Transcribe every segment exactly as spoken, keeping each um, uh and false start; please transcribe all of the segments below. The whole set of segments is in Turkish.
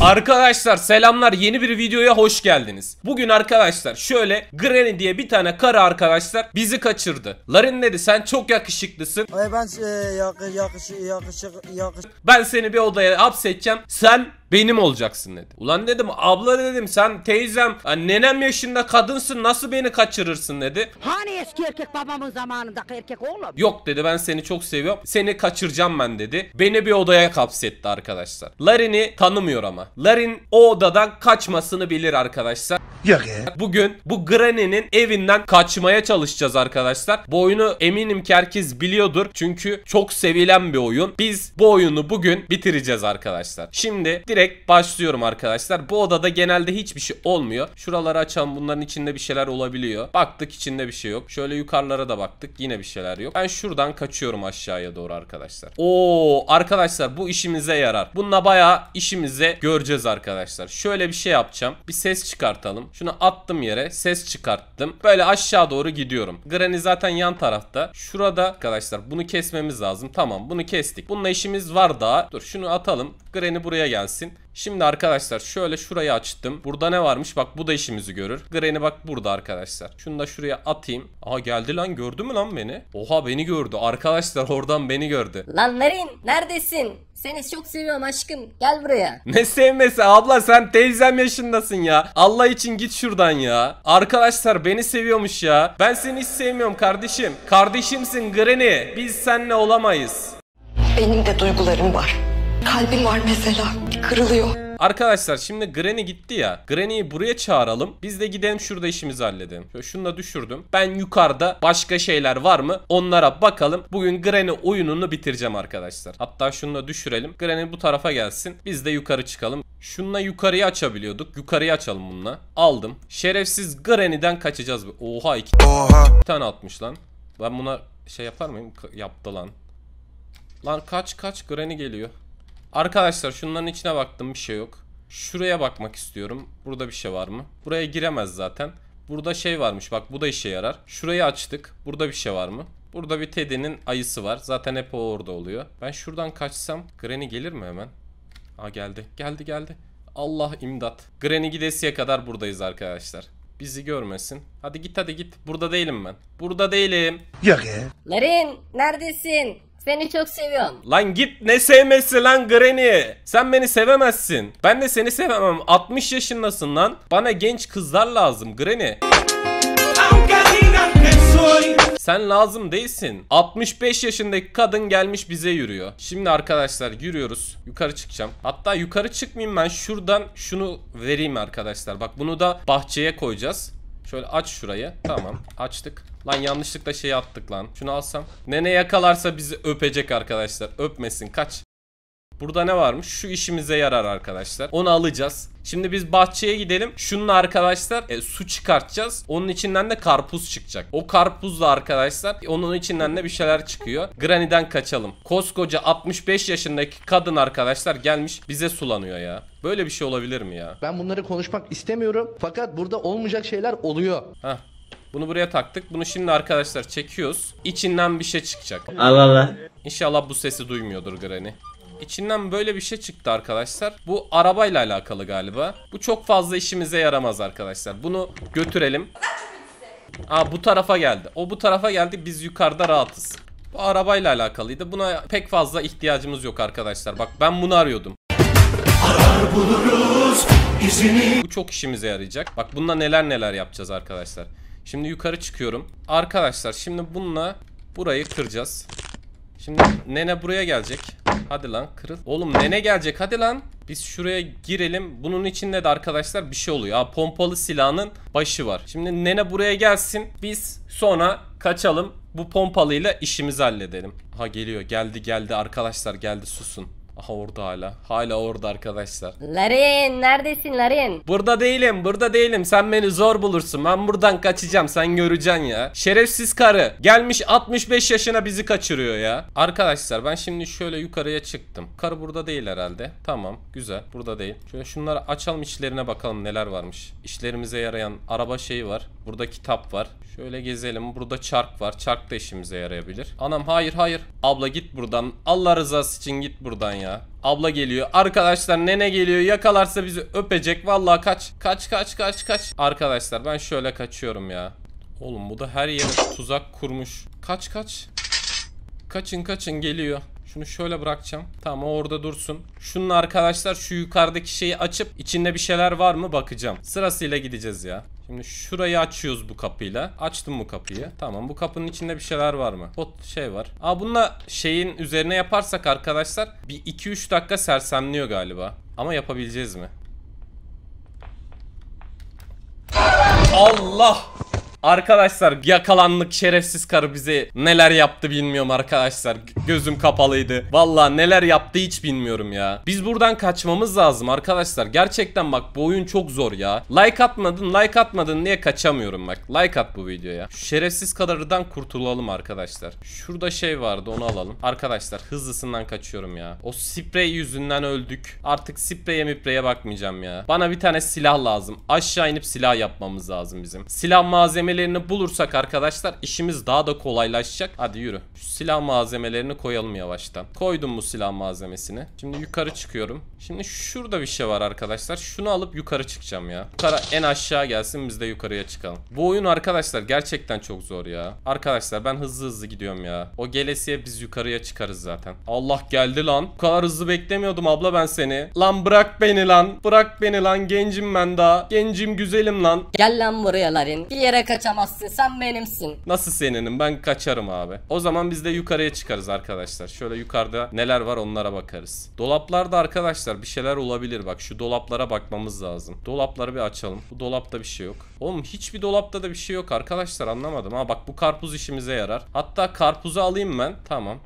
Arkadaşlar selamlar, yeni bir videoya hoş geldiniz. Bugün arkadaşlar şöyle Granny diye bir tane karı arkadaşlar bizi kaçırdı. Larin dedi sen çok yakışıklısın. Ay ben e, yakış yakış yakışık yakış. Ben seni bir odaya hapsedeceğim. Sen benim olacaksın dedi. Ulan dedim abla dedim sen teyzem nenem yaşında kadınsın, nasıl beni kaçırırsın dedi. Hani eski erkek babamın zamanındaki erkek oğlum. Yok dedi ben seni çok seviyorum. Seni kaçıracağım ben dedi. Beni bir odaya hapsetti arkadaşlar. Larin'i tanımıyor ama. Larin o odadan kaçmasını bilir arkadaşlar. Yok ya. Bugün bu Granny'nin evinden kaçmaya çalışacağız arkadaşlar. Bu oyunu eminim ki herkes biliyordur. Çünkü çok sevilen bir oyun. Biz bu oyunu bugün bitireceğiz arkadaşlar. Şimdi direkt başlıyorum arkadaşlar. Bu odada genelde hiçbir şey olmuyor. Şuraları açalım, bunların içinde bir şeyler olabiliyor. Baktık içinde bir şey yok. Şöyle yukarılara da baktık, yine bir şeyler yok. Ben şuradan kaçıyorum aşağıya doğru arkadaşlar. Oo arkadaşlar bu işimize yarar. Bununla bayağı işimize göreceğiz arkadaşlar. Şöyle bir şey yapacağım. Bir ses çıkartalım. Şunu attım yere, ses çıkarttım. Böyle aşağı doğru gidiyorum. Granny zaten yan tarafta. Şurada arkadaşlar bunu kesmemiz lazım. Tamam bunu kestik. Bununla işimiz var daha. Dur şunu atalım. Granny buraya gelsin. Şimdi arkadaşlar şöyle şurayı açtım. Burada ne varmış? Bak bu da işimizi görür. Granny bak burada arkadaşlar. Şunu da şuraya atayım. Aha geldi lan, gördü mü lan beni? Oha beni gördü. Arkadaşlar oradan beni gördü. Lan Larin neredesin? Seni çok seviyorum aşkım. Gel buraya. Ne sevmesi abla, sen teyzem yaşındasın ya. Allah için git şuradan ya. Arkadaşlar beni seviyormuş ya. Ben seni hiç sevmiyorum kardeşim. Kardeşimsin Granny. Biz seninle olamayız. Benim de duygularım var. Kalbim var mesela, kırılıyor. Arkadaşlar şimdi Granny gitti ya. Granny'yi buraya çağıralım. Biz de gidelim şurada işimizi halledelim. Şunu da düşürdüm. Ben yukarıda başka şeyler var mı? Onlara bakalım. Bugün Granny oyununu bitireceğim arkadaşlar. Hatta şunu da düşürelim. Granny bu tarafa gelsin. Biz de yukarı çıkalım. Şununla yukarıyı açabiliyorduk. Yukarıyı açalım bununla. Aldım. Şerefsiz Granny'den kaçacağız. Oha iki Oha. tane atmış lan. Ben buna şey yapar mıyım? Yaptı lan. Lan kaç kaç Granny geliyor. Arkadaşlar şunların içine baktım, bir şey yok. Şuraya bakmak istiyorum. Burada bir şey var mı? Buraya giremez zaten. Burada şey varmış bak, bu da işe yarar. Şurayı açtık. Burada bir şey var mı? Burada bir Teddy'nin ayısı var. Zaten hep o orada oluyor. Ben şuradan kaçsam Granny gelir mi hemen? Aa geldi. Geldi geldi. Allah imdat. Granny gidesiye kadar buradayız arkadaşlar. Bizi görmesin. Hadi git hadi git. Burada değilim ben. Burada değilim. Yok ya. Larin neredesin? Seni çok seviyorum. Lan git, ne sevmesi lan Granny. Sen beni sevemezsin. Ben de seni sevemem. altmış yaşındasın lan. Bana genç kızlar lazım Granny. Sen lazım değilsin. altmış beş yaşındaki kadın gelmiş bize yürüyor. Şimdi arkadaşlar yürüyoruz. Yukarı çıkacağım. Hatta yukarı çıkmayayım ben. Şuradan şunu vereyim arkadaşlar. Bak bunu da bahçeye koyacağız. Şöyle aç şurayı. Tamam açtık. Lan yanlışlıkla şey attık lan. Şunu alsam. Nene yakalarsa bizi öpecek arkadaşlar. Öpmesin, kaç. Burada ne varmış? Şu işimize yarar arkadaşlar. Onu alacağız. Şimdi biz bahçeye gidelim. Şununla arkadaşlar e, su çıkartacağız. Onun içinden de karpuz çıkacak. O karpuzla arkadaşlar e, onun içinden de bir şeyler çıkıyor. Granny'den kaçalım. Koskoca altmış beş yaşındaki kadın arkadaşlar gelmiş bize sulanıyor ya. Böyle bir şey olabilir mi ya? Ben bunları konuşmak istemiyorum. Fakat burada olmayacak şeyler oluyor. Hah. Bunu buraya taktık. Bunu şimdi arkadaşlar çekiyoruz. İçinden bir şey çıkacak. Allah Allah. İnşallah bu sesi duymuyordur Granny. İçinden böyle bir şey çıktı arkadaşlar. Bu arabayla alakalı galiba. Bu çok fazla işimize yaramaz arkadaşlar. Bunu götürelim. Aa bu tarafa geldi. O bu tarafa geldi. Biz yukarıda rahatız. Bu arabayla alakalıydı. Buna pek fazla ihtiyacımız yok arkadaşlar. Bak ben bunu arıyordum. Arar buluruz izini. Bu çok işimize yarayacak. Bak bununla neler neler yapacağız arkadaşlar. Şimdi yukarı çıkıyorum. Arkadaşlar şimdi bununla burayı kıracağız. Şimdi nene buraya gelecek. Hadi lan kırıl. Oğlum nene gelecek hadi lan. Biz şuraya girelim. Bunun içinde de arkadaşlar bir şey oluyor. Aa, pompalı silahın başı var. Şimdi nene buraya gelsin. Biz sonra kaçalım. Bu pompalıyla işimizi halledelim. Aha geliyor. Geldi geldi arkadaşlar geldi, susun. Aha orada hala. Hala orada arkadaşlar. Larin neredesin Larin? Burada değilim burada değilim. Sen beni zor bulursun. Ben buradan kaçacağım. Sen göreceksin ya. Şerefsiz karı. Gelmiş altmış beş yaşına bizi kaçırıyor ya. Arkadaşlar ben şimdi şöyle yukarıya çıktım. Karı burada değil herhalde. Tamam güzel. Burada değil. Şöyle şunları açalım, içlerine bakalım neler varmış. İşlerimize yarayan araba şeyi var. Burada kitap var. Şöyle gezelim. Burada çark var. Çark da işimize yarayabilir. Anam hayır hayır. Abla git buradan. Allah rızası için git buradan ya. ya. Abla geliyor. Arkadaşlar nene geliyor. Yakalarsa bizi öpecek. Vallahi kaç. Kaç kaç kaç kaç. Arkadaşlar ben şöyle kaçıyorum ya. Oğlum bu da her yere tuzak kurmuş. Kaç kaç. Kaçın kaçın geliyor. Şunu şöyle bırakacağım. Tamam o orada dursun. Şunun arkadaşlar şu yukarıdaki şeyi açıp içinde bir şeyler var mı bakacağım. Sırasıyla gideceğiz ya. Şimdi şurayı açıyoruz bu kapıyla. Açtım bu kapıyı. Tamam bu kapının içinde bir şeyler var mı? Pot şey var. Aa bununla şeyin üzerine yaparsak arkadaşlar bir iki üç dakika sersemliyor galiba. Ama yapabileceğiz mi? Allah! Arkadaşlar yakalandık, şerefsiz karı bize neler yaptı bilmiyorum arkadaşlar. Gözüm kapalıydı. Vallahi neler yaptı hiç bilmiyorum ya. Biz buradan kaçmamız lazım arkadaşlar. Gerçekten bak bu oyun çok zor ya. Like atmadın like atmadın diye kaçamıyorum bak. Like at bu videoya. Şu şerefsiz karıdan kurtulalım arkadaşlar. Şurada şey vardı onu alalım. Arkadaşlar hızlısından kaçıyorum ya. O sprey yüzünden öldük. Artık spreye mipreye bakmayacağım ya. Bana bir tane silah lazım. Aşağı inip silah yapmamız lazım bizim. Silah malzemeli bulursak arkadaşlar işimiz daha da kolaylaşacak. Hadi yürü. Şu silah malzemelerini koyalım yavaştan. Koydum bu silah malzemesini. Şimdi yukarı çıkıyorum. Şimdi şurada bir şey var arkadaşlar. Şunu alıp yukarı çıkacağım ya. Yukarı en aşağı gelsin biz de yukarıya çıkalım. Bu oyun arkadaşlar gerçekten çok zor ya. Arkadaşlar ben hızlı hızlı gidiyorum ya. O gelesiye biz yukarıya çıkarız zaten. Allah geldi lan. Bu kadar hızlı beklemiyordum abla ben seni. Lan bırak beni lan. Bırak beni lan. Gencim ben daha. Gencim güzelim lan. Gel lan buraya lan. Bir yere kaç. Kaçamazsın, sen benimsin. Nasıl seninim? Ben kaçarım abi. O zaman biz de yukarıya çıkarız arkadaşlar. Şöyle yukarıda neler var onlara bakarız. Dolaplarda arkadaşlar bir şeyler olabilir. Bak şu dolaplara bakmamız lazım. Dolapları bir açalım. Bu dolapta bir şey yok. Oğlum hiçbir dolapta da bir şey yok arkadaşlar, anlamadım. Ha bak bu karpuz işimize yarar. Hatta karpuzu alayım ben. Tamam.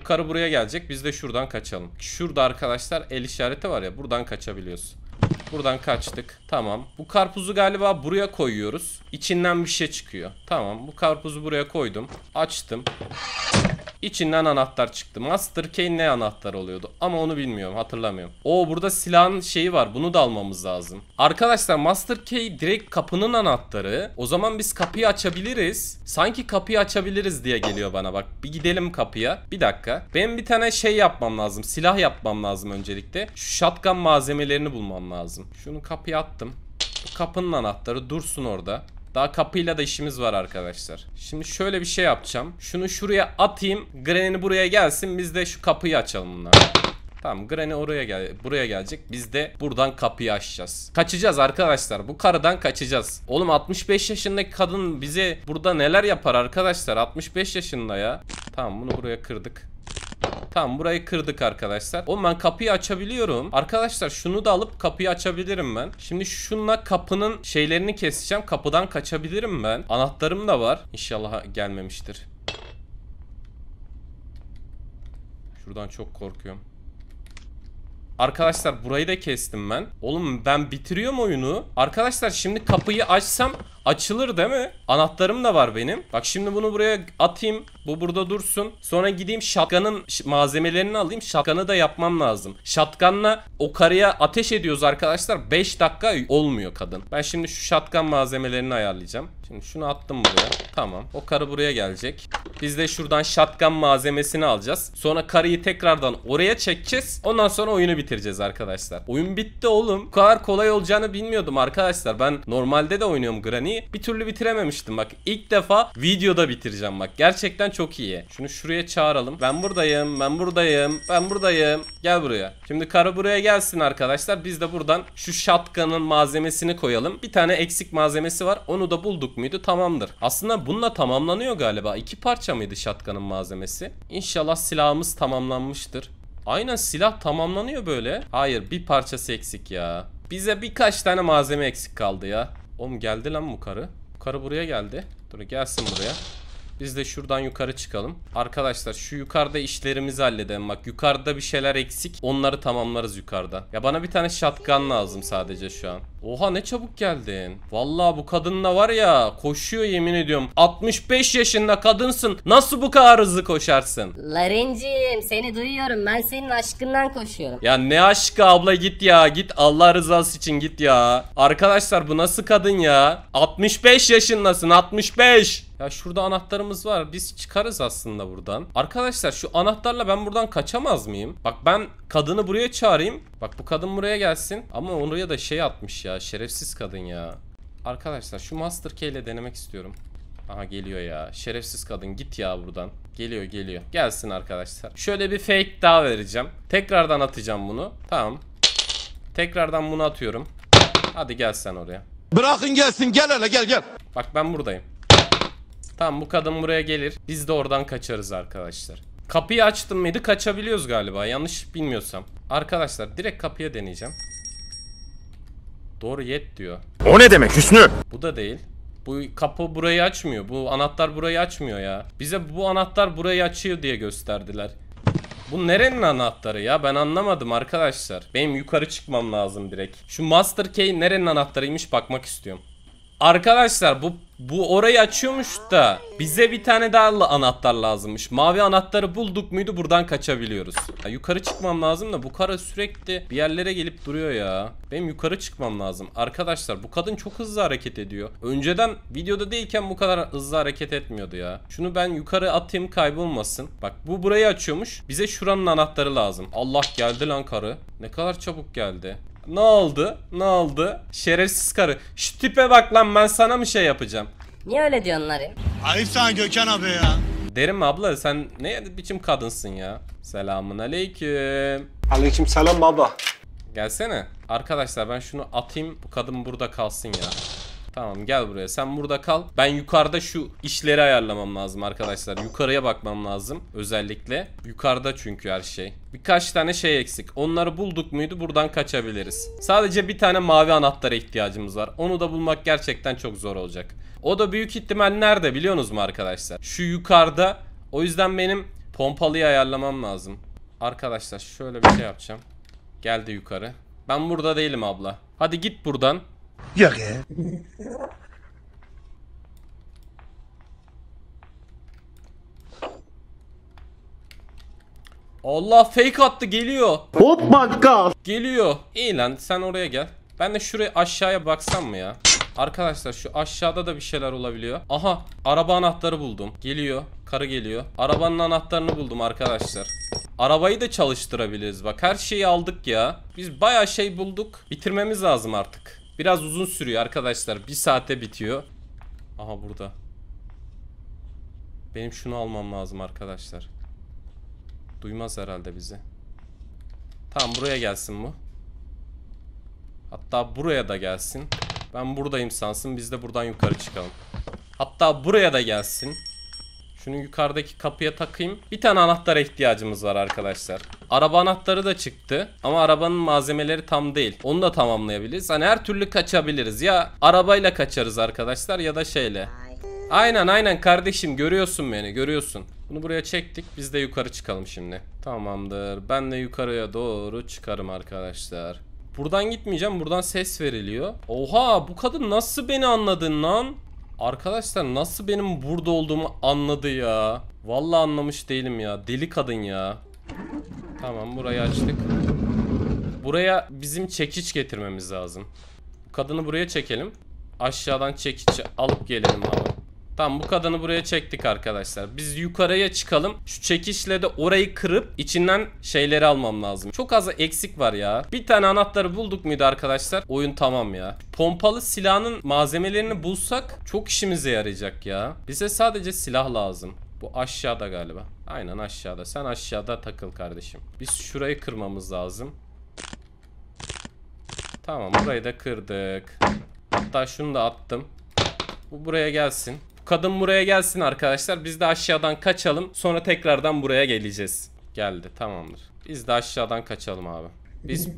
Bu karı buraya gelecek. Biz de şuradan kaçalım. Şurada arkadaşlar el işareti var ya. Buradan kaçabiliyorsun. Buradan kaçtık. Tamam. Bu karpuzu galiba buraya koyuyoruz. İçinden bir şey çıkıyor. Tamam. Bu karpuzu buraya koydum. Açtım. İçinden anahtar çıktı. Master Key ne anahtar oluyordu? Ama onu bilmiyorum. Hatırlamıyorum. Oo burada silahın şeyi var. Bunu da almamız lazım. Arkadaşlar Master Key direkt kapının anahtarı. O zaman biz kapıyı açabiliriz. Sanki kapıyı açabiliriz diye geliyor bana bak. Bir gidelim kapıya. Bir dakika. Benim bir tane şey yapmam lazım. Silah yapmam lazım öncelikle. Şu shotgun malzemelerini bulmam lazım. Şunu kapıya attım. Bu kapının anahtarı dursun orada. Daha kapıyla da işimiz var arkadaşlar. Şimdi şöyle bir şey yapacağım. Şunu şuraya atayım. Granny buraya gelsin. Biz de şu kapıyı açalım bunlar. Tamam Granny oraya gel buraya gelecek. Biz de buradan kapıyı açacağız. Kaçacağız arkadaşlar. Bu karıdan kaçacağız. Oğlum altmış beş yaşındaki kadın bize burada neler yapar arkadaşlar. altmış beş yaşında ya. Tamam bunu buraya kırdık. Tamam burayı kırdık arkadaşlar. Oğlum ben kapıyı açabiliyorum. Arkadaşlar şunu da alıp kapıyı açabilirim ben. Şimdi şununla kapının şeylerini keseceğim. Kapıdan kaçabilirim ben. Anahtarım da var. İnşallah gelmemiştir. Şuradan çok korkuyorum. Arkadaşlar burayı da kestim ben. Oğlum ben bitiriyorum oyunu. Arkadaşlar şimdi kapıyı açsam açılır değil mi? Anahtarım da var benim. Bak şimdi bunu buraya atayım. Bu burada dursun. Sonra gideyim shotgun'ın malzemelerini alayım. Shotgun'ı da yapmam lazım. Shotgun'la o karıya ateş ediyoruz arkadaşlar. beş dakika olmuyor kadın. Ben şimdi şu shotgun malzemelerini ayarlayacağım. Şimdi şunu attım buraya. Tamam. O karı buraya gelecek. Biz de şuradan shotgun malzemesini alacağız. Sonra karıyı tekrardan oraya çekeceğiz. Ondan sonra oyunu bitireceğiz arkadaşlar. Oyun bitti oğlum. Bu kadar kolay olacağını bilmiyordum arkadaşlar. Ben normalde de oynuyorum Granny. Bir türlü bitirememiştim bak. İlk defa videoda bitireceğim bak. Gerçekten çok iyi. Şunu şuraya çağıralım. Ben buradayım. Ben buradayım. Ben buradayım. Gel buraya. Şimdi karı buraya gelsin arkadaşlar. Biz de buradan şu shotgun'ın malzemesini koyalım. Bir tane eksik malzemesi var. Onu da bulduk muydu? Tamamdır. Aslında bununla tamamlanıyor galiba. İki parça mıydı shotgun'ın malzemesi? İnşallah silahımız tamamlanmıştır. Aynen silah tamamlanıyor böyle. Hayır bir parçası eksik ya. Bize birkaç tane malzeme eksik kaldı ya. Oğlum geldi lan bu karı. Bu karı buraya geldi. Dur gelsin buraya. Biz de şuradan yukarı çıkalım. Arkadaşlar şu yukarıda işlerimizi halledelim. Bak yukarıda bir şeyler eksik. Onları tamamlarız yukarıda. Ya bana bir tane shotgun lazım sadece şu an. Oha ne çabuk geldin. Vallahi bu kadınla var ya koşuyor yemin ediyorum. altmış beş yaşında kadınsın. Nasıl bu kadar hızlı koşarsın? Larincim seni duyuyorum. Ben senin aşkından koşuyorum. Ya ne aşkı abla git ya. Git Allah rızası için git ya. Arkadaşlar bu nasıl kadın ya? altmış beş yaşındasın altmış beş. Ya şurada anahtarımız var. Biz çıkarız aslında buradan. Arkadaşlar şu anahtarla ben buradan kaçamaz mıyım? Bak ben kadını buraya çağırayım. Bak bu kadın buraya gelsin. Ama oraya da şey atmış ya. Şerefsiz kadın ya. Arkadaşlar şu Master Key ile denemek istiyorum. Aha geliyor ya. Şerefsiz kadın git ya buradan. Geliyor geliyor. Gelsin arkadaşlar. Şöyle bir fake daha vereceğim. Tekrardan atacağım bunu. Tamam. Tekrardan bunu atıyorum. Hadi gel sen oraya. Bırakın gelsin, gel hele gel gel. Bak ben buradayım. Tamam bu kadın buraya gelir. Biz de oradan kaçarız arkadaşlar. Kapıyı açtım mıydı kaçabiliyoruz galiba. Yanlış bilmiyorsam. Arkadaşlar direkt kapıya deneyeceğim. Doğru yet diyor. O ne demek Hüsnü? Bu da değil. Bu kapı burayı açmıyor. Bu anahtar burayı açmıyor ya. Bize bu anahtar burayı açıyor diye gösterdiler. Bu nerenin anahtarı ya? Ben anlamadım arkadaşlar. Benim yukarı çıkmam lazım direkt. Şu Master Key nerenin anahtarıymış bakmak istiyorum. Arkadaşlar bu bu orayı açıyormuş da bize bir tane daha anahtar lazımmış. Mavi anahtarı bulduk muydu buradan kaçabiliyoruz. Ya yukarı çıkmam lazım da bu kara sürekli bir yerlere gelip duruyor ya. Benim yukarı çıkmam lazım. Arkadaşlar bu kadın çok hızlı hareket ediyor. Önceden videoda değilken bu kadar hızlı hareket etmiyordu ya. Şunu ben yukarı atayım kaybolmasın. Bak bu burayı açıyormuş. Bize şuranın anahtarı lazım. Allah geldi lan karı. Ne kadar çabuk geldi. Ne oldu? Ne oldu? Şerefsiz karı. Şu tipe bak lan, ben sana mı şey yapacağım? Niye öyle diyorsun lan? Ayıp sana Gökhan abi ya. Derim abla sen ne biçim kadınsın ya? Selamun aleyküm. Aleyküm selam baba. Gelsene. Arkadaşlar ben şunu atayım. Bu kadın burada kalsın ya. Tamam gel buraya. Sen burada kal. Ben yukarıda şu işleri ayarlamam lazım arkadaşlar. Yukarıya bakmam lazım. Özellikle. Yukarıda çünkü her şey. Birkaç tane şey eksik. Onları bulduk muydu buradan kaçabiliriz. Sadece bir tane mavi anahtara ihtiyacımız var. Onu da bulmak gerçekten çok zor olacak. O da büyük ihtimal nerede biliyorsunuz mu arkadaşlar? Şu yukarıda. O yüzden benim pompalıyı ayarlamam lazım. Arkadaşlar şöyle bir şey yapacağım. Geldi yukarı. Ben burada değilim abla. Hadi git buradan. Yok ya. Allah fake attı geliyor. Oh my god. Geliyor. İyi lan sen oraya gel. Ben de şuraya aşağıya baksam mı ya? Arkadaşlar şu aşağıda da bir şeyler olabiliyor. Aha araba anahtarı buldum. Geliyor. Karı geliyor. Arabanın anahtarını buldum arkadaşlar. Arabayı da çalıştırabiliriz bak. Her şeyi aldık ya. Biz bayağı şey bulduk. Bitirmemiz lazım artık. Biraz uzun sürüyor arkadaşlar. Bir saate bitiyor. Aha burada. Benim şunu almam lazım arkadaşlar. Duymaz herhalde bizi. Tamam buraya gelsin bu. Hatta buraya da gelsin. Ben buradayım sansın. Biz de buradan yukarı çıkalım. Hatta buraya da gelsin. Şunu yukarıdaki kapıya takayım. Bir tane anahtara ihtiyacımız var arkadaşlar. Araba anahtarı da çıktı. Ama arabanın malzemeleri tam değil. Onu da tamamlayabiliriz. Hani her türlü kaçabiliriz. Ya arabayla kaçarız arkadaşlar ya da şeyle. Aynen aynen kardeşim görüyorsun beni görüyorsun. Bunu buraya çektik. Biz de yukarı çıkalım şimdi. Tamamdır. Ben de yukarıya doğru çıkarım arkadaşlar. Buradan gitmeyeceğim. Buradan ses veriliyor. Oha bu kadın nasıl beni anladın lan? Arkadaşlar nasıl benim burada olduğumu anladı ya. Vallahi anlamış değilim ya. Deli kadın ya. Tamam burayı açtık. Buraya bizim çekiç getirmemiz lazım. Bu kadını buraya çekelim. Aşağıdan çekiçi alıp gelelim abi. Tamam bu kadını buraya çektik arkadaşlar. Biz yukarıya çıkalım. Şu çekişle de orayı kırıp içinden şeyleri almam lazım. Çok az eksik var ya. Bir tane anahtarı bulduk muydu arkadaşlar? Oyun tamam ya. Pompalı silahın malzemelerini bulsak çok işimize yarayacak ya. Bize sadece silah lazım. Bu aşağıda galiba. Aynen aşağıda. Sen aşağıda takıl kardeşim. Biz şurayı kırmamız lazım. Tamam burayı da kırdık. Hatta şunu da attım. Bu buraya gelsin. Kadın buraya gelsin arkadaşlar. Biz de aşağıdan kaçalım. Sonra tekrardan buraya geleceğiz. Geldi tamamdır. Biz de aşağıdan kaçalım abi. Biz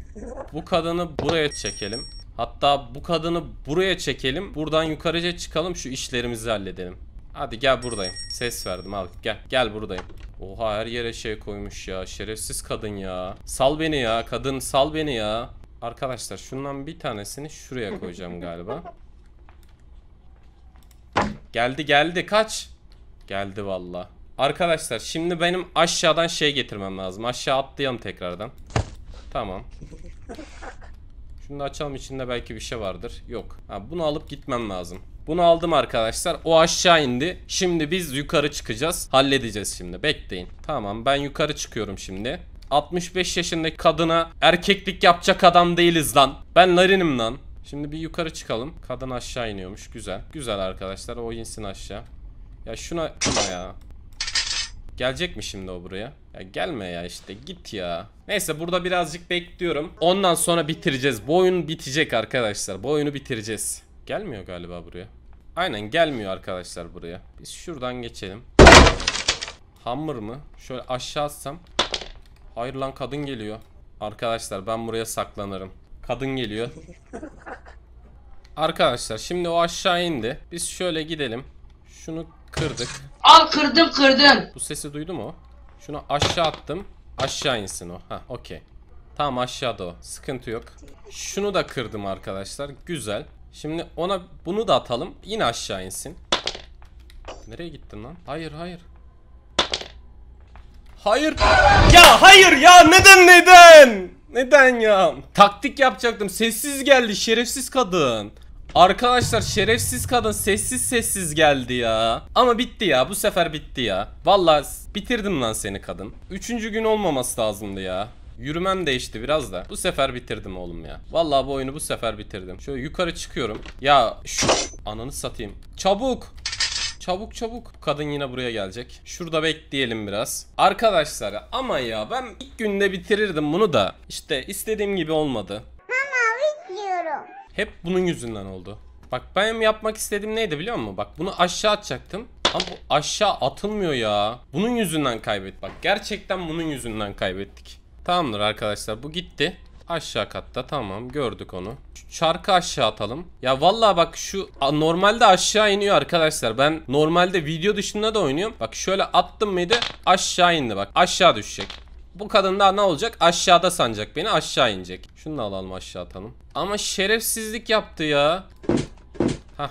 bu kadını buraya çekelim. Hatta bu kadını buraya çekelim. Buradan yukarıca çıkalım. Şu işlerimizi halledelim. Hadi gel buradayım. Ses verdim abi. Gel. Gel buradayım. Oha her yere şey koymuş ya. Şerefsiz kadın ya. Sal beni ya. Kadın sal beni ya. Arkadaşlar şundan bir tanesini şuraya koyacağım galiba. Geldi geldi kaç. Geldi valla. Arkadaşlar şimdi benim aşağıdan şey getirmem lazım. Aşağı atlayalım tekrardan. Tamam. Şunu açalım, içinde belki bir şey vardır. Yok. Ha, bunu alıp gitmem lazım. Bunu aldım arkadaşlar. O aşağı indi. Şimdi biz yukarı çıkacağız. Halledeceğiz şimdi. Bekleyin. Tamam, ben yukarı çıkıyorum şimdi. altmış beş yaşındaki kadına erkeklik yapacak adam değiliz lan. Ben larinim lan. Şimdi bir yukarı çıkalım. Kadın aşağı iniyormuş. Güzel. Güzel arkadaşlar. O insin aşağı. Ya şuna, şuna ya. Gelecek mi şimdi o buraya? Ya gelme ya işte, git ya. Neyse, burada birazcık bekliyorum. Ondan sonra bitireceğiz. Bu oyun bitecek arkadaşlar. Bu oyunu bitireceğiz. Gelmiyor galiba buraya. Aynen, gelmiyor arkadaşlar buraya. Biz şuradan geçelim. Hammer mı? Şöyle aşağı atsam. Hayır lan, kadın geliyor. Arkadaşlar ben buraya saklanırım. Kadın geliyor. Arkadaşlar şimdi o aşağı indi. Biz şöyle gidelim. Şunu kırdık. Al, kırdım kırdım. Bu sesi duydu mu o? Şunu aşağı attım. Aşağı insin o. Ha, okey. Tamam, aşağıda o. Sıkıntı yok. Şunu da kırdım arkadaşlar. Güzel. Şimdi ona bunu da atalım. Yine aşağı insin. Nereye gittin lan? Hayır hayır. Hayır. Ya hayır ya, neden neden? Neden ya? Taktik yapacaktım. Sessiz geldi şerefsiz kadın. Arkadaşlar şerefsiz kadın sessiz sessiz geldi ya. Ama bitti ya, bu sefer bitti ya. Vallahi bitirdim lan seni kadın. Üçüncü gün olmaması lazımdı ya. Yürümem değişti biraz da. Bu sefer bitirdim oğlum ya. Vallahi bu oyunu bu sefer bitirdim. Şöyle yukarı çıkıyorum. Ya şu ananı satayım. Çabuk. Çabuk çabuk. Kadın yine buraya gelecek. Şurada bekleyelim biraz. Arkadaşlar ama ya ben ilk günde bitirirdim bunu da. İşte istediğim gibi olmadı. Hep bunun yüzünden oldu. Bak benim yapmak istediğim neydi biliyor musun? Bak bunu aşağı atacaktım. Ama bu aşağı atılmıyor ya. Bunun yüzünden kaybettik. Bak gerçekten bunun yüzünden kaybettik. Tamamdır arkadaşlar, bu gitti. Aşağı katta, tamam, gördük onu. Şu çarkı aşağı atalım. Ya vallahi bak şu normalde aşağı iniyor arkadaşlar. Ben normalde video dışında da oynuyorum. Bak şöyle attım mıydı aşağı indi, bak aşağı düşecek. Bu kadın daha ne olacak? Aşağıda sanacak beni, aşağı inecek. Şunu da alalım, aşağı atalım. Ama şerefsizlik yaptı ya. Hah.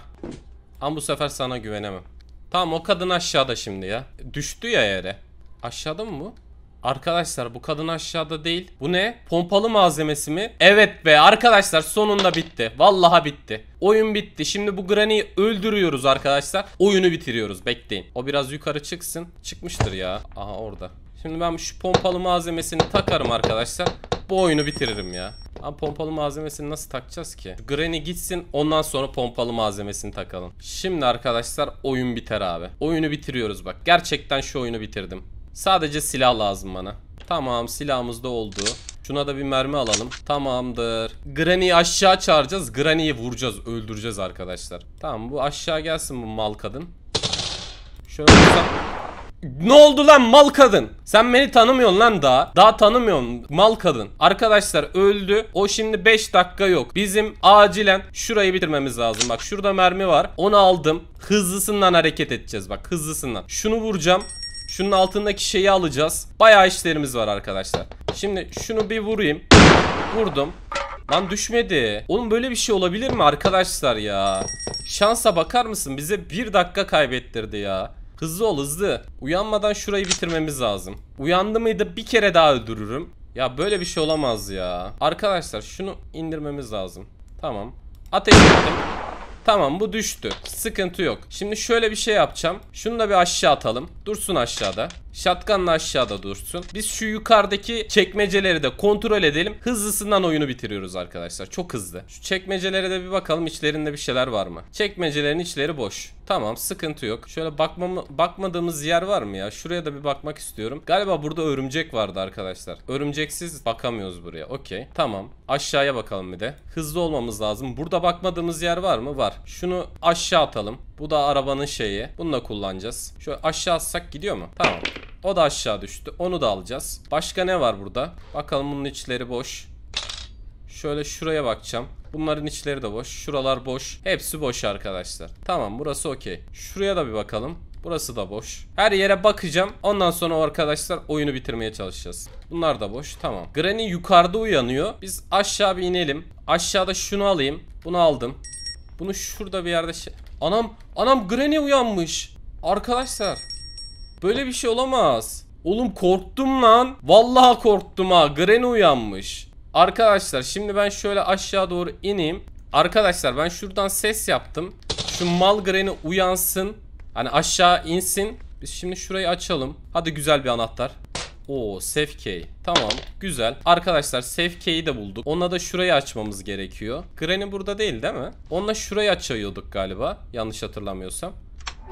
Ama bu sefer sana güvenemem. Tamam, o kadın aşağıda şimdi ya. Düştü ya yere. Aşağıda mı bu? Arkadaşlar bu kadın aşağıda değil. Bu ne? Pompalı malzemesi mi? Evet be arkadaşlar, sonunda bitti. Vallahi bitti. Oyun bitti. Şimdi bu Granny'yi öldürüyoruz arkadaşlar. Oyunu bitiriyoruz. Bekleyin. O biraz yukarı çıksın. Çıkmıştır ya. Aha orada. Şimdi ben şu pompalı malzemesini takarım arkadaşlar. Bu oyunu bitiririm ya. Ama pompalı malzemesini nasıl takacağız ki? Granny gitsin, ondan sonra pompalı malzemesini takalım. Şimdi arkadaşlar oyun biter abi. Oyunu bitiriyoruz bak. Gerçekten şu oyunu bitirdim. Sadece silah lazım bana. Tamam, silahımız da oldu. Şuna da bir mermi alalım. Tamamdır. Granny'yi aşağı çağıracağız. Granny'yi vuracağız. Öldüreceğiz arkadaşlar. Tamam, bu aşağı gelsin bu mal kadın. Şöyle... Ne oldu lan mal kadın? Sen beni tanımıyorsun lan daha. Daha tanımıyorsun mal kadın. Arkadaşlar öldü. O şimdi beş dakika yok. Bizim acilen şurayı bitirmemiz lazım. Bak şurada mermi var. Onu aldım. Hızlısından hareket edeceğiz bak, hızlısından. Şunu vuracağım. Şunun altındaki şeyi alacağız. Bayağı işlerimiz var arkadaşlar. Şimdi şunu bir vurayım. Vurdum. Lan düşmedi. Oğlum böyle bir şey olabilir mi arkadaşlar ya? Şansa bakar mısın? Bize bir dakika kaybettirdi ya. Hızlı ol, hızlı. Uyanmadan şurayı bitirmemiz lazım. Uyandı mıydı bir kere daha öldürürüm. Ya böyle bir şey olamaz ya. Arkadaşlar şunu indirmemiz lazım. Tamam. Ateş ettim. Tamam, bu düştü. Sıkıntı yok. Şimdi şöyle bir şey yapacağım. Şunu da bir aşağı atalım. Dursun aşağıda. Shotgun'la aşağıda dursun. Biz şu yukarıdaki çekmeceleri de kontrol edelim. Hızlısından oyunu bitiriyoruz arkadaşlar. Çok hızlı. Şu çekmecelere de bir bakalım, içlerinde bir şeyler var mı? Çekmecelerin içleri boş. Tamam, sıkıntı yok. Şöyle bakmam bakmadığımız yer var mı ya? Şuraya da bir bakmak istiyorum. Galiba burada örümcek vardı arkadaşlar. Örümceksiz bakamıyoruz buraya. Okey. Tamam. Aşağıya bakalım bir de. Hızlı olmamız lazım. Burada bakmadığımız yer var mı? Var. Şunu aşağı atalım. Bu da arabanın şeyi. Bunu da kullanacağız. Şöyle aşağı atsak gidiyor mu? Tamam. O da aşağı düştü. Onu da alacağız. Başka ne var burada? Bakalım, bunun içleri boş. Şöyle şuraya bakacağım. Bunların içleri de boş. Şuralar boş. Hepsi boş arkadaşlar. Tamam, burası okey. Şuraya da bir bakalım. Burası da boş. Her yere bakacağım. Ondan sonra arkadaşlar oyunu bitirmeye çalışacağız. Bunlar da boş. Tamam. Granny yukarıda uyanıyor. Biz aşağı bir inelim. Aşağıda şunu alayım. Bunu aldım. Bunu şurada bir yerde şey... Anam, anam Granny uyanmış. Arkadaşlar... Böyle bir şey olamaz. Oğlum korktum lan. Vallahi korktum ha. Granny uyanmış. Arkadaşlar şimdi ben şöyle aşağı doğru ineyim. Arkadaşlar ben şuradan ses yaptım. Şu mal greni uyansın. Hani aşağı insin. Biz şimdi şurayı açalım. Hadi güzel bir anahtar. Oo, safe key. Tamam, güzel. Arkadaşlar safe key'i de bulduk. Onunla da şurayı açmamız gerekiyor. Granny burada değil değil mi? Onunla şurayı açıyorduk galiba. Yanlış hatırlamıyorsam.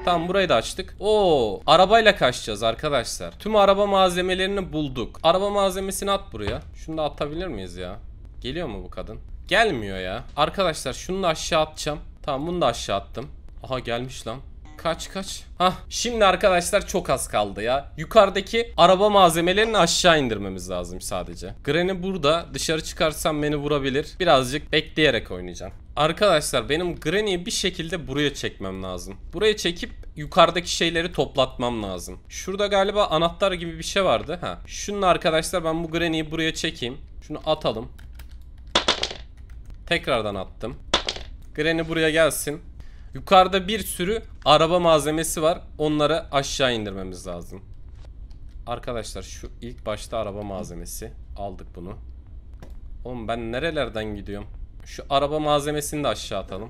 Tamam, burayı da açtık. Oo, arabayla kaçacağız arkadaşlar. Tüm araba malzemelerini bulduk. Araba malzemesini at buraya. Şunu da atabilir miyiz ya? Geliyor mu bu kadın? Gelmiyor ya. Arkadaşlar şunu da aşağı atacağım. Tamam, bunu da aşağı attım. Aha, gelmiş lan. Kaç kaç. Hah, şimdi arkadaşlar çok az kaldı ya. Yukarıdaki araba malzemelerini aşağı indirmemiz lazım sadece. Granny burada. Dışarı çıkarsam beni vurabilir. Birazcık bekleyerek oynayacağım. Arkadaşlar benim Granny'yi bir şekilde buraya çekmem lazım. Buraya çekip yukarıdaki şeyleri toplatmam lazım. Şurada galiba anahtar gibi bir şey vardı. Ha. Şunun arkadaşlar ben bu Granny'yi buraya çekeyim. Şunu atalım. Tekrardan attım. Granny buraya gelsin. Yukarıda bir sürü araba malzemesi var. Onları aşağı indirmemiz lazım. Arkadaşlar şu ilk başta araba malzemesi. Aldık bunu. Oğlum ben nerelerden gidiyorum? Şu araba malzemesini de aşağı atalım.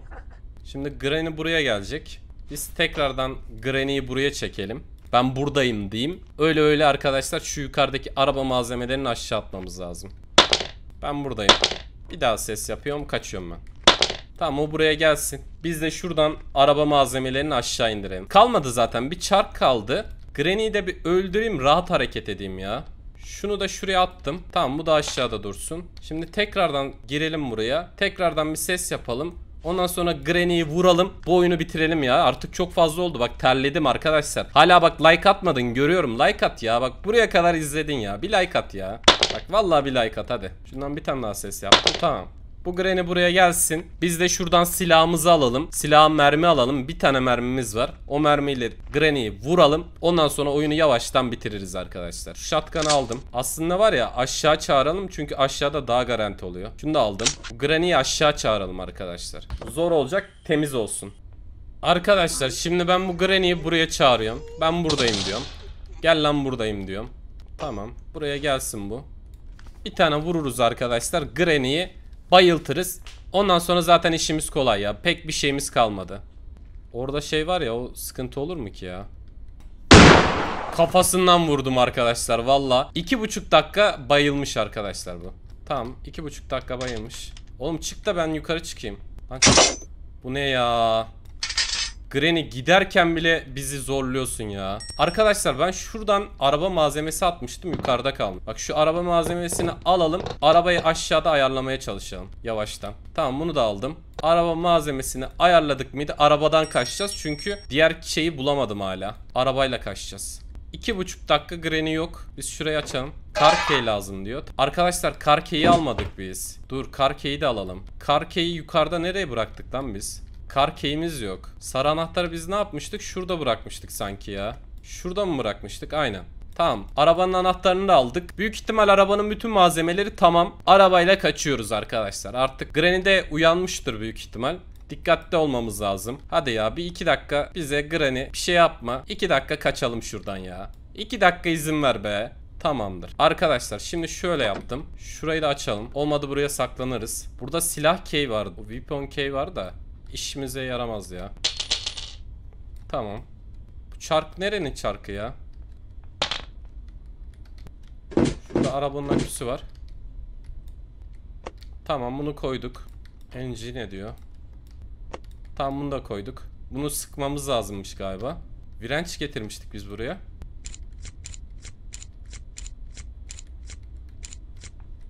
Şimdi Granny buraya gelecek. Biz tekrardan Granny'yi buraya çekelim. Ben buradayım diyeyim. Öyle öyle arkadaşlar şu yukarıdaki araba malzemelerini aşağı atmamız lazım. Ben buradayım. Bir daha ses yapıyorum, kaçıyorum ben. Tamam, o buraya gelsin. Biz de şuradan araba malzemelerini aşağı indirelim. Kalmadı zaten, bir çark kaldı. Granny'yi de bir öldüreyim, rahat hareket edeyim ya. Şunu da şuraya attım. Tamam, bu da aşağıda dursun. Şimdi tekrardan girelim buraya. Tekrardan bir ses yapalım. Ondan sonra Granny'yi vuralım. Bu oyunu bitirelim ya. Artık çok fazla oldu. Bak terledim arkadaşlar. Hala bak like atmadın, görüyorum. Like at ya. Bak buraya kadar izledin ya. Bir like at ya. Bak vallahi bir like at hadi. Şundan bir tane daha ses yaptım. Tamam. Bu Granny buraya gelsin. Biz de şuradan silahımızı alalım. Silah mermi alalım. Bir tane mermimiz var. O mermiyle Granny'yi vuralım. Ondan sonra oyunu yavaştan bitiririz arkadaşlar. Şu shotgun'ı aldım. Aslında var ya aşağı çağıralım. Çünkü aşağıda daha garanti oluyor. Şunu da aldım. Granny'yi aşağı çağıralım arkadaşlar. Zor olacak, temiz olsun. Arkadaşlar şimdi ben bu Granny'yi buraya çağırıyorum. Ben buradayım diyorum. Gel lan buradayım diyorum. Tamam, buraya gelsin bu. Bir tane vururuz arkadaşlar. Granny'yi bayıltırız. Ondan sonra zaten işimiz kolay ya. Pek bir şeyimiz kalmadı. Orada şey var ya, o sıkıntı olur mu ki ya? Kafasından vurdum arkadaşlar valla. İki buçuk dakika bayılmış arkadaşlar bu. Tamam, iki buçuk dakika bayılmış. Oğlum çık da ben yukarı çıkayım. Lan, bu ne ya? Granny giderken bile bizi zorluyorsun ya. Arkadaşlar ben şuradan araba malzemesi atmıştım, yukarıda kaldım. Bak şu araba malzemesini alalım. Arabayı aşağıda ayarlamaya çalışalım yavaştan. Tamam, bunu da aldım. Araba malzemesini ayarladık mıydı? Arabadan kaçacağız çünkü diğer şeyi bulamadım hala. Arabayla kaçacağız. iki buçuk dakika Granny yok. Biz şurayı açalım. Karkey lazım diyor. Arkadaşlar Karkey'i almadık biz. Dur, Karkey'i de alalım. Karkey'i yukarıda nereye bıraktık lan biz? Kar keyimiz yok. Sarı anahtarı biz ne yapmıştık? Şurada bırakmıştık sanki ya. Şurada mı bırakmıştık? Aynen. Tamam. Arabanın anahtarını da aldık. Büyük ihtimal arabanın bütün malzemeleri tamam. Arabayla kaçıyoruz arkadaşlar. Artık Granny de uyanmıştır büyük ihtimal. Dikkatli olmamız lazım. Hadi ya, bir iki dakika bize Granny bir şey yapma. iki dakika kaçalım şuradan ya. iki dakika izin ver be. Tamamdır. Arkadaşlar şimdi şöyle yaptım. Şurayı da açalım. Olmadı buraya saklanırız. Burada silah key vardı. O weapon key var da İşimize yaramaz ya. Tamam. Bu çark nerenin çarkı ya? Şurada arabanın aküsü var. Tamam, bunu koyduk. Enci ne diyor? Tamam, bunu da koyduk. Bunu sıkmamız lazımmış galiba. Virenç getirmiştik biz buraya.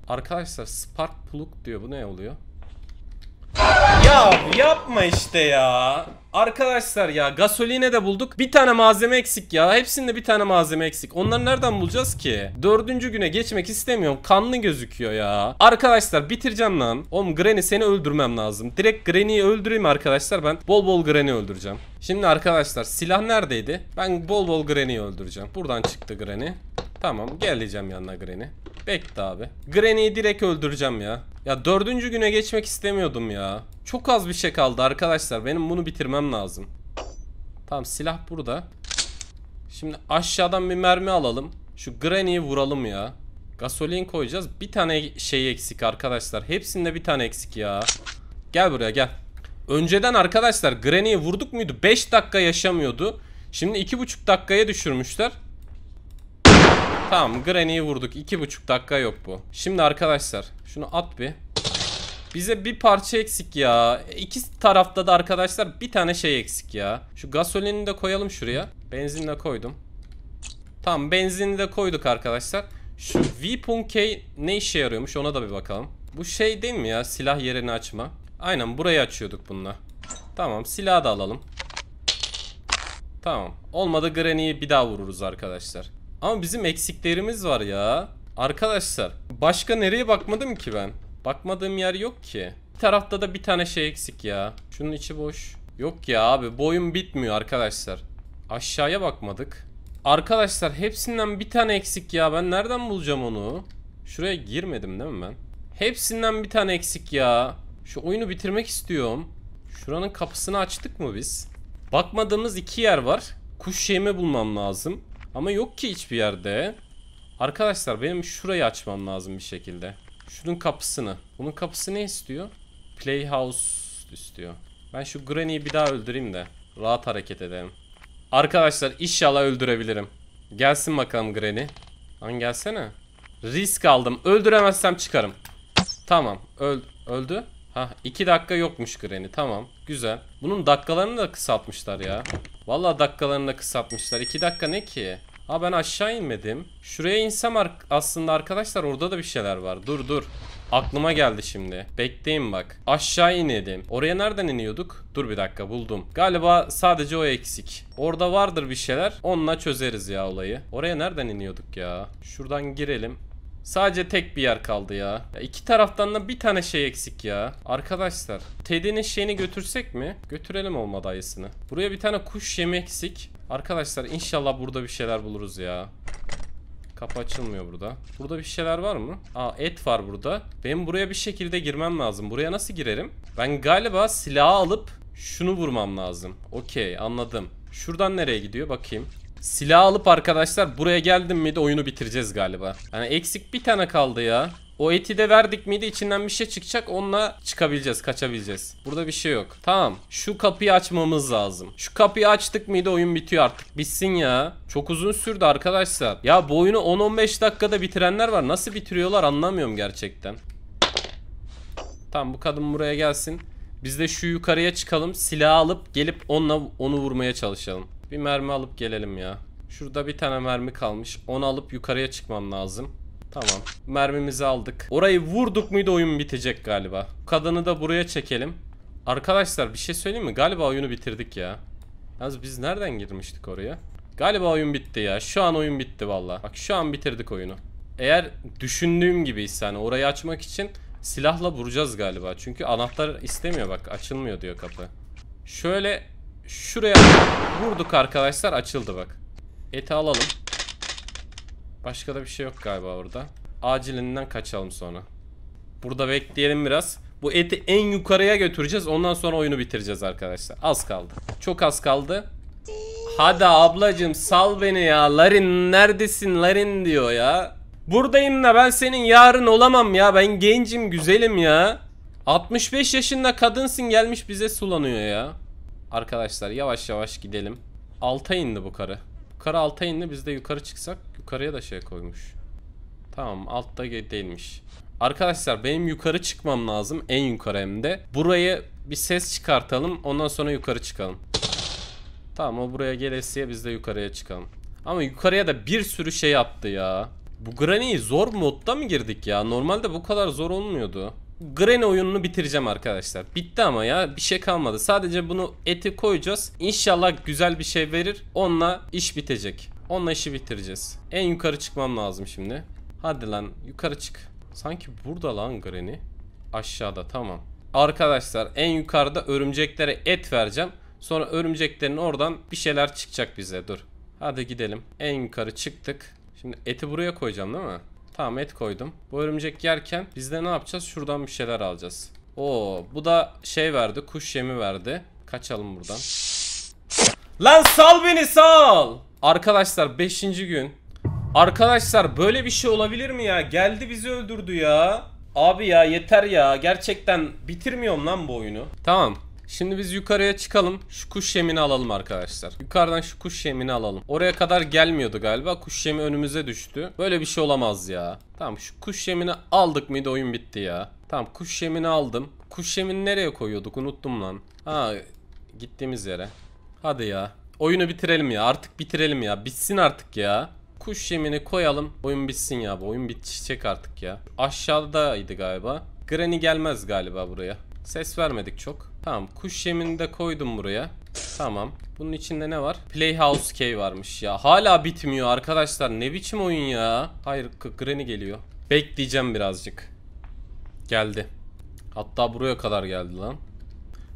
Arkadaşlar spark plug diyor. Bu ne oluyor? Ya yapma işte ya. Arkadaşlar ya gasoline de bulduk. Bir tane malzeme eksik ya. Hepsinde bir tane malzeme eksik. Onları nereden bulacağız ki? Dördüncü güne geçmek istemiyorum. Kanlı gözüküyor ya. Arkadaşlar bitireceğim lan. Oğlum Granny seni öldürmem lazım. Direkt Granny'yi öldüreyim arkadaşlar ben. Bol bol Granny öldüreceğim. Şimdi arkadaşlar silah neredeydi? Ben bol bol Granny'yi öldüreceğim. Buradan çıktı Granny. Tamam, geleceğim yanına Granny. Bekle abi. Granny'yi direkt öldüreceğim ya. Ya dördüncü güne geçmek istemiyordum ya. Çok az bir şey kaldı arkadaşlar. Benim bunu bitirmem lazım. Tamam, silah burada. Şimdi aşağıdan bir mermi alalım. Şu Granny'yi vuralım ya. Gasolin koyacağız. Bir tane şey eksik arkadaşlar. Hepsinde bir tane eksik ya. Gel buraya gel. Önceden arkadaşlar Granny'yi vurduk muydu? beş dakika yaşamıyordu. Şimdi iki buçuk dakikaya düşürmüşler. Tamam, Granny'yi vurduk. iki buçuk dakika yok bu. Şimdi arkadaşlar şunu at bir. Bize bir parça eksik ya. İki tarafta da arkadaşlar bir tane şey eksik ya. Şu gasolini de koyalım şuraya. Benzin de koydum. Tamam, benzini de koyduk arkadaşlar. Şu V.K ne işe yarıyormuş ona da bir bakalım. Bu şey değil mi ya, silah yerini açma. Aynen, burayı açıyorduk bununla. Tamam, silahı da alalım. Tamam, olmadı Granny'yi bir daha vururuz arkadaşlar. Ama bizim eksiklerimiz var ya. Arkadaşlar başka nereye bakmadım ki ben? Bakmadığım yer yok ki. Bir tarafta da bir tane şey eksik ya. Şunun içi boş. Yok ya abi, bu oyun bitmiyor arkadaşlar. Aşağıya bakmadık. Arkadaşlar hepsinden bir tane eksik ya. Ben nereden bulacağım onu? Şuraya girmedim değil mi ben? Hepsinden bir tane eksik ya. Şu oyunu bitirmek istiyorum. Şuranın kapısını açtık mı biz? Bakmadığımız iki yer var. Kuş yemi bulmam lazım. Ama yok ki hiçbir yerde. Arkadaşlar benim şurayı açmam lazım bir şekilde. Şunun kapısını. Bunun kapısı ne istiyor? Playhouse istiyor. Ben şu Granny'yi bir daha öldüreyim de rahat hareket edelim. Arkadaşlar inşallah öldürebilirim. Gelsin bakalım Granny. Lan gelsene. Risk aldım. Öldüremezsem çıkarım. Tamam. Öl öldü. Ha, iki dakika yokmuş Granny. Tamam. Güzel. Bunun dakikalarını da kısaltmışlar ya. Vallahi dakikalarını da kısaltmışlar. iki dakika ne ki? Ha, ben aşağı inmedim. Şuraya insem aslında arkadaşlar, orada da bir şeyler var. Dur dur. Aklıma geldi şimdi. Bekleyin bak. Aşağı inelim. Oraya nereden iniyorduk? Dur bir dakika, buldum. Galiba sadece o eksik. Orada vardır bir şeyler. Onunla çözeriz ya olayı. Oraya nereden iniyorduk ya? Şuradan girelim. Sadece tek bir yer kaldı ya. Ya iki taraftan da bir tane şey eksik ya. Arkadaşlar Teddy'nin şeyini götürsek mi? Götürelim olmadı ayısını. Buraya bir tane kuş yemi eksik. Arkadaşlar inşallah burada bir şeyler buluruz ya. Kapı açılmıyor burada. Burada bir şeyler var mı? Aa, et var burada. Benim buraya bir şekilde girmem lazım. Buraya nasıl girerim? Ben galiba silahı alıp şunu vurmam lazım. Okey, anladım. Şuradan nereye gidiyor bakayım. Silah alıp arkadaşlar buraya geldim miydi oyunu bitireceğiz galiba. Yani eksik bir tane kaldı ya. O eti de verdik miydi içinden bir şey çıkacak, onunla çıkabileceğiz, kaçabileceğiz. Burada bir şey yok. Tamam, şu kapıyı açmamız lazım. Şu kapıyı açtık mıydı oyun bitiyor artık. Bitsin ya. Çok uzun sürdü arkadaşlar. Ya bu oyunu on on beş dakikada bitirenler var. Nasıl bitiriyorlar anlamıyorum gerçekten. Tamam, bu kadın buraya gelsin. Biz de şu yukarıya çıkalım. Silahı alıp gelip onunla onu vurmaya çalışalım. Bir mermi alıp gelelim ya. Şurada bir tane mermi kalmış. Onu alıp yukarıya çıkmam lazım. Tamam, mermimizi aldık. Orayı vurduk muydu oyun bitecek galiba. Kadını da buraya çekelim. Arkadaşlar bir şey söyleyeyim mi? Galiba oyunu bitirdik ya. Yalnız biz nereden girmiştik oraya? Galiba oyun bitti ya. Şu an oyun bitti valla. Bak şu an bitirdik oyunu. Eğer düşündüğüm gibiyse hani orayı açmak için silahla vuracağız galiba. Çünkü anahtar istemiyor bak. Açılmıyor diyor kapı. Şöyle şuraya vurduk arkadaşlar, açıldı bak. Eti alalım. Başka da bir şey yok galiba orada. Acilinden kaçalım sonra. Burada bekleyelim biraz. Bu eti en yukarıya götüreceğiz. Ondan sonra oyunu bitireceğiz arkadaşlar. Az kaldı. Çok az kaldı. Hadi ablacığım sal beni ya. Larin neredesin Larin diyor ya. Buradayım da ben senin yarın olamam ya. Ben gencim güzelim ya. altmış beş yaşında kadınsın, gelmiş bize sulanıyor ya. Arkadaşlar yavaş yavaş gidelim. Alta indi bu karı. Yukarı alta indi, biz de yukarı çıksak. Yukarıya da şey koymuş. Tamam, altta değilmiş. Arkadaşlar benim yukarı çıkmam lazım. En yukarı hem de. Burayı bir ses çıkartalım. Ondan sonra yukarı çıkalım. Tamam, o buraya gelesiye biz de yukarıya çıkalım. Ama yukarıya da bir sürü şey attı ya. Bu Granny'yi zor modda mı girdik ya? Normalde bu kadar zor olmuyordu. Granny oyununu bitireceğim arkadaşlar. Bitti ama ya, bir şey kalmadı. Sadece bunu eti koyacağız. İnşallah güzel bir şey verir. Onunla iş bitecek. Onunla işi bitireceğiz. En yukarı çıkmam lazım şimdi. Hadi lan yukarı çık. Sanki burada lan Granny. Aşağıda, tamam. Arkadaşlar en yukarıda örümceklere et vereceğim. Sonra örümceklerin oradan bir şeyler çıkacak bize. Dur. Hadi gidelim. En yukarı çıktık. Şimdi eti buraya koyacağım değil mi? Tamam, et koydum. Bu örümcek yerken biz de ne yapacağız? Şuradan bir şeyler alacağız. Oo, bu da şey verdi. Kuş yemi verdi. Kaçalım buradan. Lan sal beni sal. Arkadaşlar beşinci gün. Arkadaşlar böyle bir şey olabilir mi ya? Geldi bizi öldürdü ya. Abi ya yeter ya. Gerçekten bitirmiyorum lan bu oyunu. Tamam. Şimdi biz yukarıya çıkalım. Şu kuş yemini alalım arkadaşlar. Yukarıdan şu kuş yemini alalım. Oraya kadar gelmiyordu galiba. Kuş yemi önümüze düştü. Böyle bir şey olamaz ya. Tamam şu kuş yemini aldık mıydı oyun bitti ya. Tamam kuş yemini aldım. Kuş yemini nereye koyuyorduk? Unuttum lan. Ha gittiğimiz yere. Hadi ya. Oyunu bitirelim ya. Artık bitirelim ya. Bitsin artık ya. Kuş yemini koyalım. Oyun bitsin ya. Bu oyun bitecek artık ya. Aşağıdaydı galiba. Granny gelmez galiba buraya. Ses vermedik çok. Tamam kuş yemini de koydum buraya. Tamam. Bunun içinde ne var? Playhouse Key varmış ya. Hala bitmiyor arkadaşlar. Ne biçim oyun ya. Hayır Granny geliyor. Bekleyeceğim birazcık. Geldi. Hatta buraya kadar geldi lan.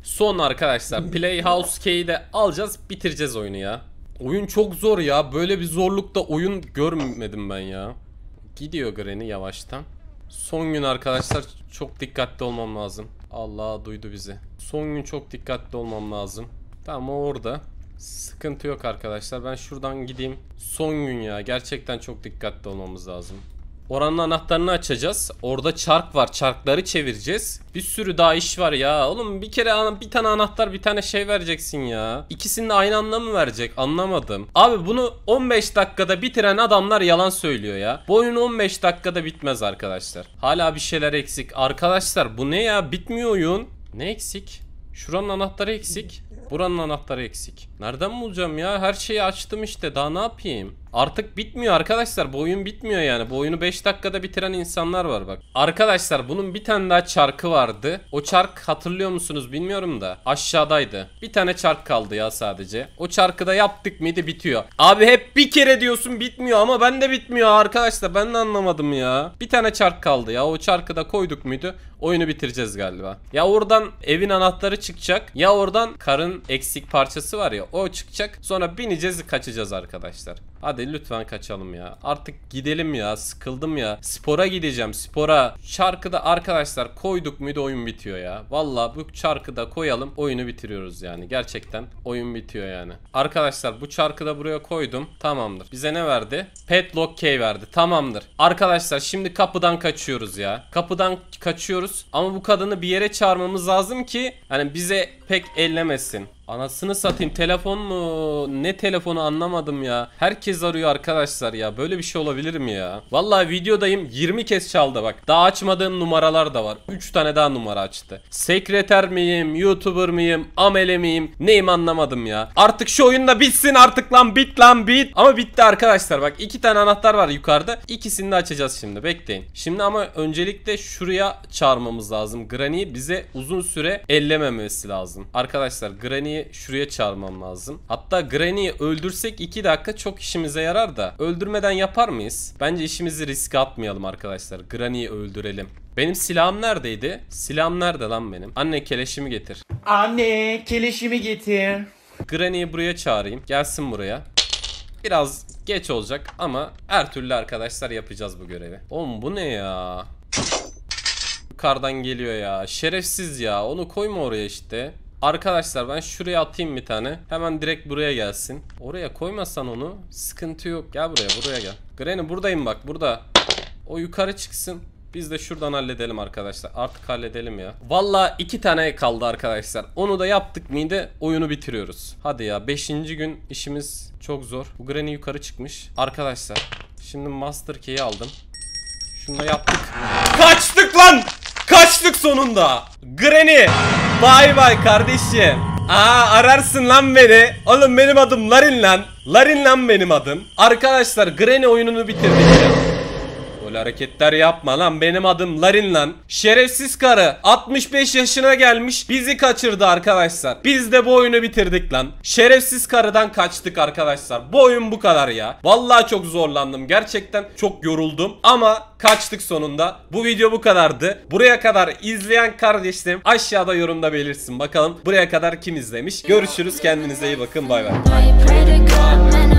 Son arkadaşlar Playhouse Key'i de alacağız. Bitireceğiz oyunu ya. Oyun çok zor ya. Böyle bir zorlukta oyun görmedim ben ya. Gidiyor Granny yavaştan. Son gün arkadaşlar çok dikkatli olmam lazım. Allah duydu bizi. Son gün çok dikkatli olmam lazım. Tamam o orada. Sıkıntı yok arkadaşlar. Ben şuradan gideyim. Son gün ya. Gerçekten çok dikkatli olmamız lazım. Oranın anahtarını açacağız. Orada çark var. Çarkları çevireceğiz. Bir sürü daha iş var ya. Oğlum bir kere bir tane anahtar bir tane şey vereceksin ya. İkisini de aynı anda mı verecek? Anlamadım. Abi bunu on beş dakikada bitiren adamlar yalan söylüyor ya. Bu oyun on beş dakikada bitmez arkadaşlar. Hala bir şeyler eksik. Arkadaşlar bu ne ya? Bitmiyor oyun. Ne eksik? Şuranın anahtarı eksik. Buranın anahtarı eksik. Nereden bulacağım ya? Her şeyi açtım işte. Daha ne yapayım? Artık bitmiyor arkadaşlar. Bu oyun bitmiyor yani. Bu oyunu beş dakikada bitiren insanlar var bak. Arkadaşlar bunun bir tane daha çarkı vardı. O çark hatırlıyor musunuz bilmiyorum da. Aşağıdaydı. Bir tane çark kaldı ya sadece. O çarkı da yaptık mıydı bitiyor. Abi hep bir kere diyorsun bitmiyor ama ben de bitmiyor arkadaşlar. Ben de anlamadım ya. Bir tane çark kaldı ya. O çarkı da koyduk muydu? Oyunu bitireceğiz galiba. Ya oradan evin anahtarı çıkacak. Ya oradan karın eksik parçası var ya. O çıkacak. Sonra bineceğiz kaçacağız arkadaşlar. Hadi. Lütfen kaçalım ya. Artık gidelim ya. Sıkıldım ya. Spora gideceğim. Spora. Çarkı da arkadaşlar koyduk muydu oyun bitiyor ya. Vallahi bu çarkı da koyalım. Oyunu bitiriyoruz yani. Gerçekten oyun bitiyor yani. Arkadaşlar bu çarkı da buraya koydum. Tamamdır. Bize ne verdi? Padlock key verdi. Tamamdır. Arkadaşlar şimdi kapıdan kaçıyoruz ya. Kapıdan kaçıyoruz. Ama bu kadını bir yere çağırmamız lazım ki hani bize pek ellemesin. Anasını satayım telefon mu ne telefonu anlamadım ya. Herkes arıyor arkadaşlar ya. Böyle bir şey olabilir mi ya? Vallahi videodayım yirmi kez çaldı bak. Daha açmadığım numaralar da var. üç tane daha numara açtı. Sekreter miyim? YouTuber miyim? Amele miyim? Neyim anlamadım ya. Artık şu oyunda bitsin artık lan bit lan bit. Ama bitti arkadaşlar bak iki tane anahtar var yukarıda. İkisini de açacağız şimdi bekleyin. Şimdi ama öncelikle şuraya çağırmamız lazım. Granny'yi bize uzun süre ellememesi lazım. Arkadaşlar Granny'yi şuraya çağırmam lazım. Hatta Granny'yi öldürsek iki dakika çok işimize yarar da öldürmeden yapar mıyız? Bence işimizi riske atmayalım arkadaşlar. Granny'yi öldürelim. Benim silahım neredeydi? Silahım nerede lan benim? Anne keleşimi getir. Anne keleşimi getir. Granny'yi buraya çağırayım. Gelsin buraya. Biraz geç olacak ama her türlü arkadaşlar yapacağız bu görevi. Oğlum bu ne ya? Yukarıdan geliyor ya. Şerefsiz ya. Onu koyma oraya işte. Arkadaşlar ben şuraya atayım bir tane. Hemen direkt buraya gelsin. Oraya koymasan onu sıkıntı yok. Gel buraya buraya gel. Granny buradayım bak burada. O yukarı çıksın. Biz de şuradan halledelim arkadaşlar. Artık halledelim ya. Valla iki tane kaldı arkadaşlar. Onu da yaptık mıydı oyunu bitiriyoruz. Hadi ya beşinci gün işimiz çok zor. Bu Granny yukarı çıkmış. Arkadaşlar şimdi Master Key'i aldım. Şunu da yaptık. Kaçtık lan. Kaçtık sonunda. Granny. Bay bay kardeşim. Aa ararsın lan beni. Oğlum benim adım Larin lan. Larin lan benim adım. Arkadaşlar Granny oyununu bitirdik. Öyle hareketler yapma lan. Benim adım Larin lan. Şerefsiz karı altmış beş yaşına gelmiş. Bizi kaçırdı arkadaşlar. Biz de bu oyunu bitirdik lan. Şerefsiz karıdan kaçtık arkadaşlar. Bu oyun bu kadar ya. Vallahi çok zorlandım. Gerçekten çok yoruldum. Ama kaçtık sonunda. Bu video bu kadardı. Buraya kadar izleyen kardeşlerim aşağıda yorumda belirsin. Bakalım buraya kadar kim izlemiş. Görüşürüz. Kendinize iyi bakın. Bay bay.